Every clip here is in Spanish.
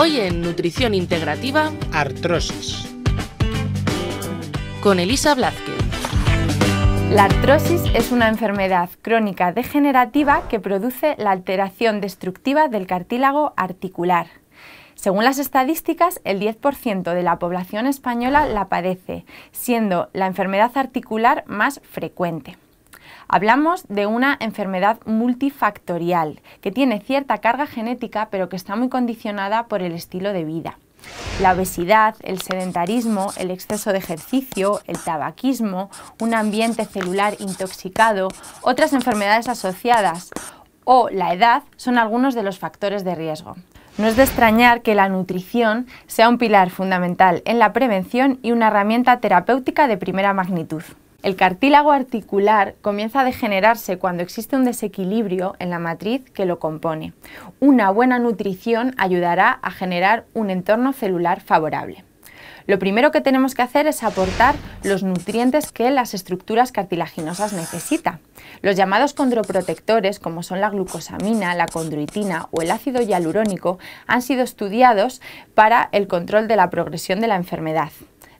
Hoy en Nutrición Integrativa, artrosis. Con Elisa Blázquez. La artrosis es una enfermedad crónica degenerativa que produce la alteración destructiva del cartílago articular. Según las estadísticas, el 10% de la población española la padece, siendo la enfermedad articular más frecuente. Hablamos de una enfermedad multifactorial, que tiene cierta carga genética, pero que está muy condicionada por el estilo de vida. La obesidad, el sedentarismo, el exceso de ejercicio, el tabaquismo, un ambiente celular intoxicado, otras enfermedades asociadas o la edad son algunos de los factores de riesgo. No es de extrañar que la nutrición sea un pilar fundamental en la prevención y una herramienta terapéutica de primera magnitud. El cartílago articular comienza a degenerarse cuando existe un desequilibrio en la matriz que lo compone. Una buena nutrición ayudará a generar un entorno celular favorable. Lo primero que tenemos que hacer es aportar los nutrientes que las estructuras cartilaginosas necesitan. Los llamados condroprotectores, como son la glucosamina, la condroitina o el ácido hialurónico, han sido estudiados para el control de la progresión de la enfermedad.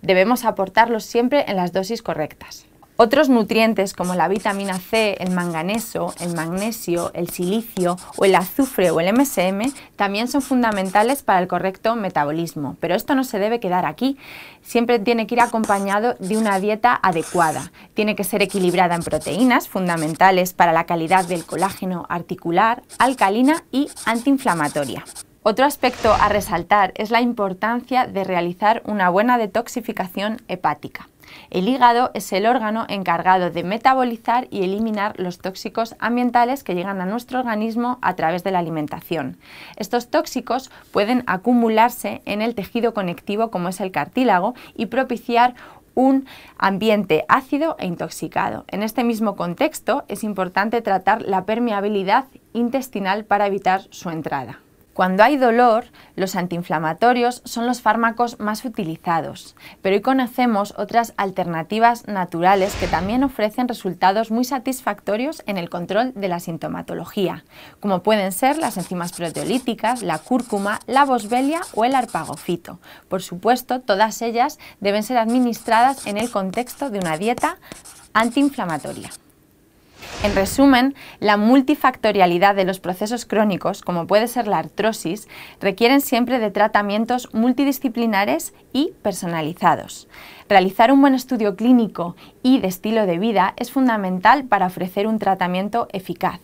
Debemos aportarlos siempre en las dosis correctas. Otros nutrientes como la vitamina C, el manganeso, el magnesio, el silicio o el azufre o el MSM también son fundamentales para el correcto metabolismo, pero esto no se debe quedar aquí. Siempre tiene que ir acompañado de una dieta adecuada. Tiene que ser equilibrada en proteínas fundamentales para la calidad del colágeno articular, alcalina y antiinflamatoria. Otro aspecto a resaltar es la importancia de realizar una buena detoxificación hepática. El hígado es el órgano encargado de metabolizar y eliminar los tóxicos ambientales que llegan a nuestro organismo a través de la alimentación. Estos tóxicos pueden acumularse en el tejido conectivo como es el cartílago y propiciar un ambiente ácido e intoxicado. En este mismo contexto es importante tratar la permeabilidad intestinal para evitar su entrada. Cuando hay dolor, los antiinflamatorios son los fármacos más utilizados, pero hoy conocemos otras alternativas naturales que también ofrecen resultados muy satisfactorios en el control de la sintomatología, como pueden ser las enzimas proteolíticas, la cúrcuma, la boswellia o el arpagofito. Por supuesto, todas ellas deben ser administradas en el contexto de una dieta antiinflamatoria. En resumen, la multifactorialidad de los procesos crónicos, como puede ser la artrosis, requieren siempre de tratamientos multidisciplinares y personalizados. Realizar un buen estudio clínico y de estilo de vida es fundamental para ofrecer un tratamiento eficaz.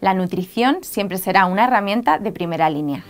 La nutrición siempre será una herramienta de primera línea.